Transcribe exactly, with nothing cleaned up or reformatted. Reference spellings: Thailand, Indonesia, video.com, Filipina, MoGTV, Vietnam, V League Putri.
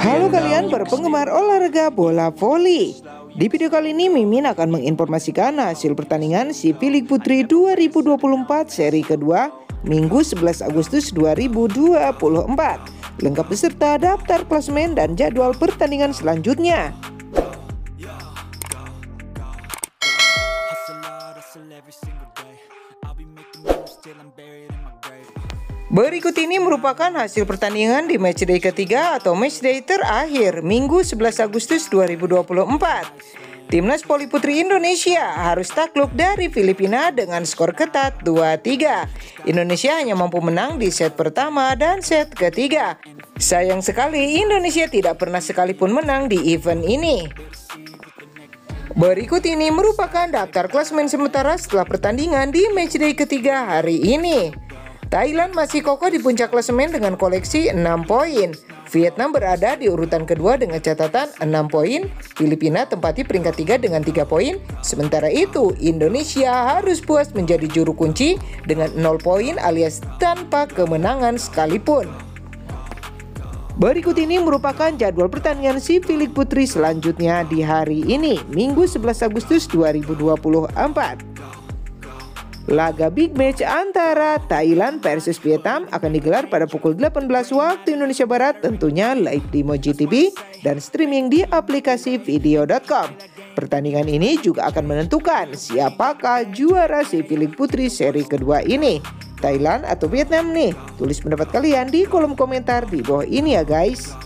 Halo kalian para penggemar olahraga bola voli. Di video kali ini Mimin akan menginformasikan hasil pertandingan V League Putri dua ribu dua puluh empat seri kedua Minggu sebelas Agustus dua ribu dua puluh empat. Lengkap beserta daftar klasemen dan jadwal pertandingan selanjutnya. Berikut ini merupakan hasil pertandingan di matchday ketiga atau matchday terakhir Minggu sebelas Agustus dua ribu dua puluh empat. Timnas voli putri Indonesia harus takluk dari Filipina dengan skor ketat dua tiga. Indonesia hanya mampu menang di set pertama dan set ketiga. Sayang sekali Indonesia tidak pernah sekalipun menang di event ini. Berikut ini merupakan daftar klasemen sementara setelah pertandingan di matchday ketiga hari ini. Thailand masih kokoh di puncak klasemen dengan koleksi enam poin. Vietnam berada di urutan kedua dengan catatan enam poin. Filipina tempati peringkat tiga dengan tiga poin. Sementara itu, Indonesia harus puas menjadi juru kunci dengan nol poin alias tanpa kemenangan sekalipun. Berikut ini merupakan jadwal pertandingan V League Putri selanjutnya di hari ini, Minggu sebelas Agustus dua ribu dua puluh empat. Laga big match antara Thailand versus Vietnam akan digelar pada pukul delapan belas waktu Indonesia Barat, tentunya live di MoGTV dan streaming di aplikasi video dot com. Pertandingan ini juga akan menentukan siapakah juara V League Putri seri kedua ini, Thailand atau Vietnam nih. Tulis pendapat kalian di kolom komentar di bawah ini ya guys.